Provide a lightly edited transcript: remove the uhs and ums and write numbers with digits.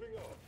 Moving on.